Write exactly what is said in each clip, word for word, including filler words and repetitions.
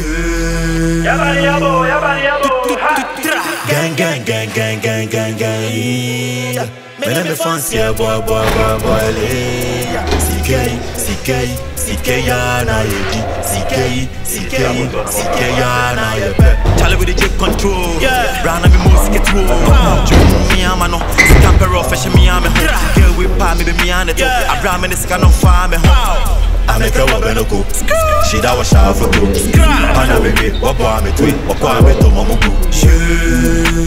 Yeah, buddy, yabo, yeah, buddy, yabo. Gang, gang, gang, gang, gang, gang, gang. Mais la défense, y'a bois, bois, bois, bois, allez. Sikei, sikei, sikei, y'a na yedi. Sikei, sikei, sikei, y'a na yedi. Charlie with the J control. Round and me move, get through. Me and man, no. Scamper off, fashion me and me. Girl with pie, me be me and the top. I ram in the sky, no fire me. I make her up and go. She that was shy for two. And I baby, what boy me tweet? What boy me to mama go?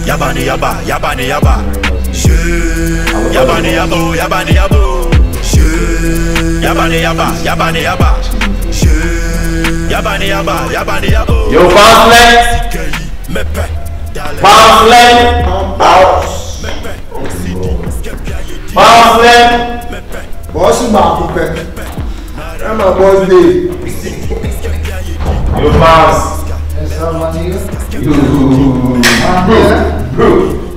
Yabani yaba, yabani yaba. Yabani yabo, yabani yabo. Yabani yaba, yabani yaba. Yabani yaba, yabani yabo. You bounce left, bounce left, bounce, bounce left. Boss is back. I'm a boss day. You pass. Yes, how much you? You. I'm here.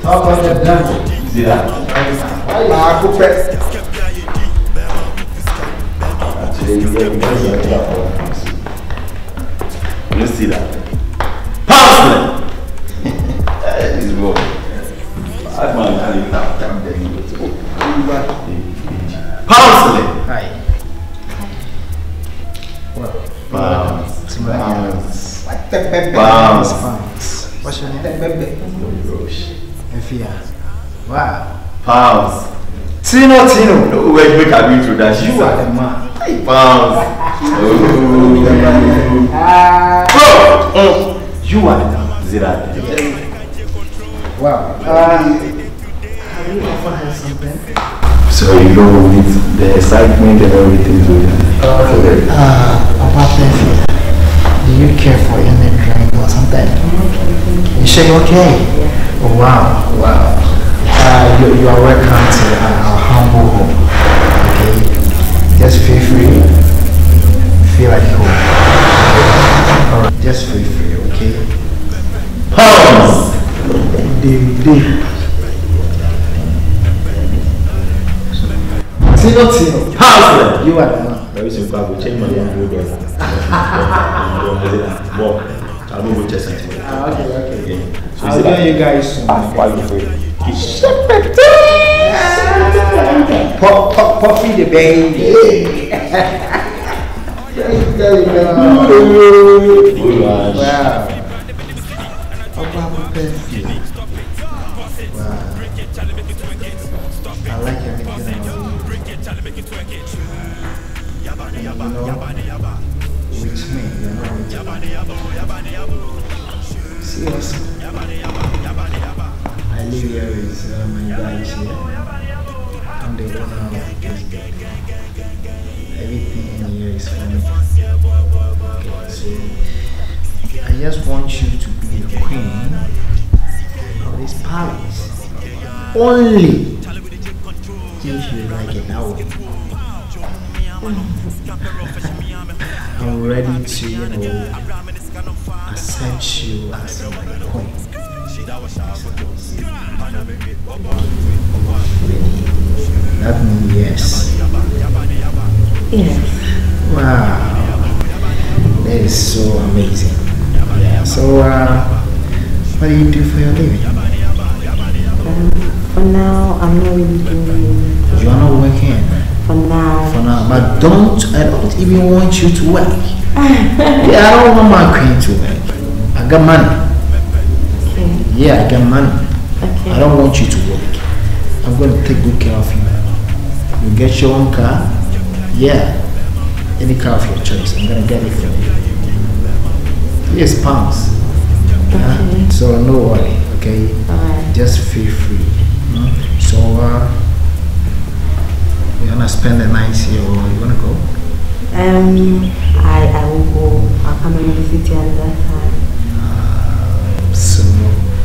How about that dance? Is it that? I could pet. You see that? Pass me! That is wrong. I'm not. Pass me! Hi. Bounce, bounce, bounce, bounce. What's your name? Wow. Bounce. Tino, Tino. No way we can be through that. You are the man. Bounce. You are the man. Zira. Wow. Have you ever had something? So you know with the excitement and everything. Uh, uh, Do you care for any drink or something? You say okay? Oh, wow, wow. Uh, you, you are welcome to uh, our humble home. Okay? Just feel free. Feel like home. Alright, just feel free, okay? Pause! Tino, Tino. Pause! You are the man. Very simple, I will change my name to Udo. More, I will go chest. Ah, okay, okay. So I'll see you guys soon. Ah, why you free? Pop, pop, poppy the baby. Wow. Wow. I like everything. With me, you know. Seriously. I live here with uh, my guys here. I'm the one who is dead. Everything here is for me. Okay, so I just want you to be the queen of this palace. Only if you like it now. I'm ready to, you know, accept you as my queen. That means yes. Yes. Wow. That is so amazing. Yeah. So, uh, what do you do for your living? Um, for now, I'm not really doing. You are not working. For now. For now. But don't, I don't even want you to work. Yeah, I don't want my queen to work. I got money. Okay. Yeah, I got money. Okay. I don't want you to work. I'm going to take good care of you. You get your own car. Yeah. Any car of your choice. I'm going to get it for you. Yes, pounds. Okay. Yeah? So no worry, okay? Alright. Just feel free. Mm-hmm. So, uh, you wanna spend the night here or you wanna go? Um, I, I will go. I'll come and visit you another time. Uh, so,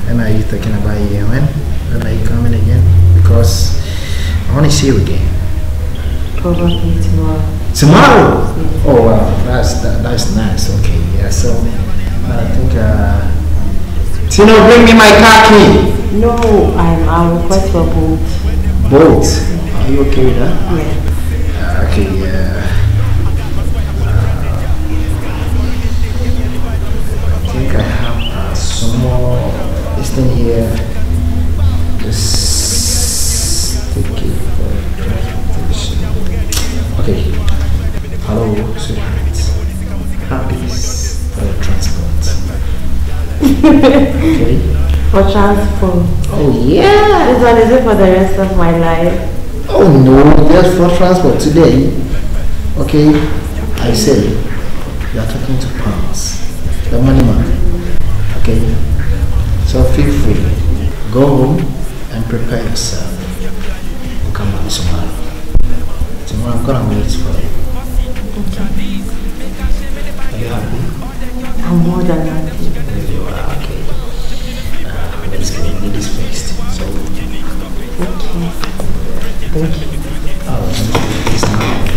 when are you talking about here, man? When are you coming again? Because I wanna see you again. Probably tomorrow. Tomorrow? Yes. Oh wow, that's that, that's nice. Okay, yeah. So, I think uh, Tino, bring me my car key. No, I'm. I'll request for both. Both. Are you okay with that? Yeah. Uh, okay, yeah. Uh, stay here. Just take it for attention. Okay. Hello, sweetheart. Happiness for your transport. Okay. For transport. Oh yeah. This one is it for the rest of my life. Oh no, there's for transport today. Okay, I say you are talking to Pans, the money man. Okay, so feel free, go home and prepare yourself. You come back tomorrow. Tomorrow I'm gonna wait for you. Okay. Are you happy? I'm more than happy. You are okay. Uh, let's go and do this first. So. Okay. Thank you. Oh, it's not.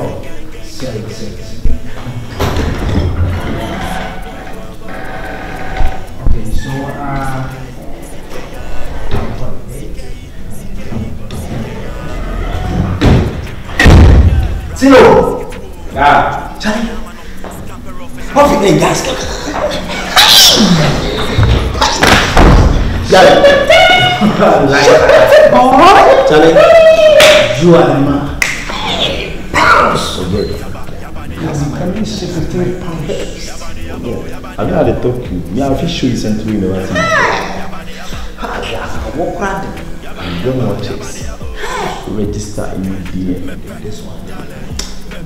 Oh, sorry, sorry. Okay, so, uh... Zero. Yeah. Charlie. What if you dance? Charlie. Charlie. You are the man. Pounds. So good. Can you shift the three pounds? I'm not a talk to you. I'm not sure you sent me the right thing. Walk around. Don't watch this. Register in your D M. This one.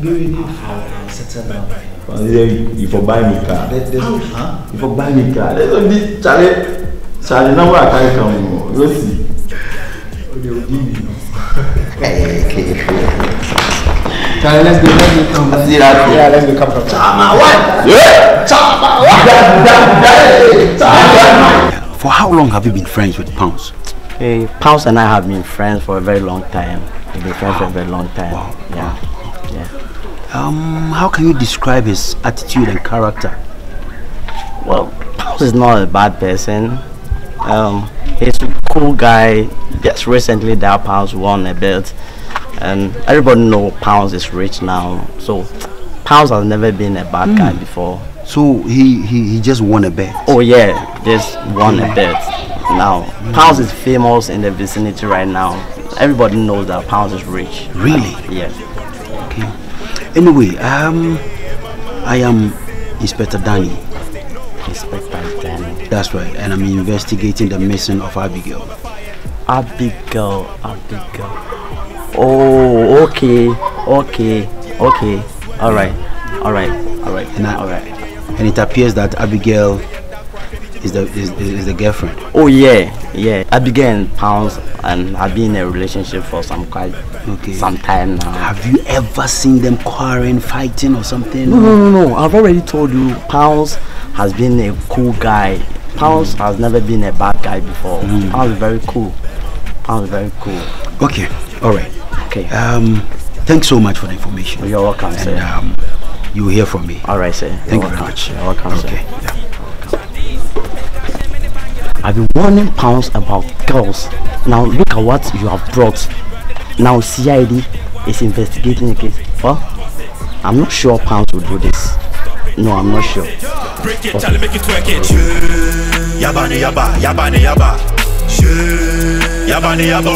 Doing it for settle down. You for buy me car. Huh? You for buy me car. There's only Charlie. Charlie, now I can't come anymore. Let's see. They will give me. Charlie, let's go. Let's go come. Yeah, let's go come. Chama what? Yeah. Chama what? For how long have you been friends with Pounds? Hey, Pounds and I have been friends for a very long time. We've been friends for a very long time. Wow. Yeah. Um, how can you describe his attitude and character? Well, Pounds is not a bad person. Um, he's a cool guy. Just recently that Pounds won a belt. And everybody knows Pounds is rich now. So Pounds has never been a bad mm. guy before. So he, he, he just won a bet? Oh yeah, just won a bet. Now, mm. Pounds is famous in the vicinity right now. Everybody knows that Pounds is rich. Really? Yeah. Okay. Anyway, um, I am Inspector Danny. Inspector Danny. That's right, and I'm investigating the missing of Abigail. Abigail, Abigail. Oh, okay, okay, okay. All right, all right, all right, and I, all right. And it appears that Abigail is the is, is the girlfriend. Oh yeah, yeah. Abigail and Pounds and have been in a relationship for some quite okay. some time now. Have you ever seen them quarreling, fighting or something? No, no, no, no. I've already told you, Pounds has been a cool guy. Pounds mm. has never been a bad guy before. Mm. Pounds is very cool. Pounds is very cool. Okay, all right. Okay. Um, thanks so much for the information. You're welcome, and, sir. Um, you will hear from me. All right, sir. Thank You're you welcome. very much. You're welcome, okay. Sir. Yeah. I've been warning Pounds about girls. Now look at what you have brought. Now C I D is investigating the case. Well, I'm not sure Pounds will do this. No, I'm not sure. Break it, Charlie, make it work it. Yabani yaba, yabani yaba. Yabani yaba.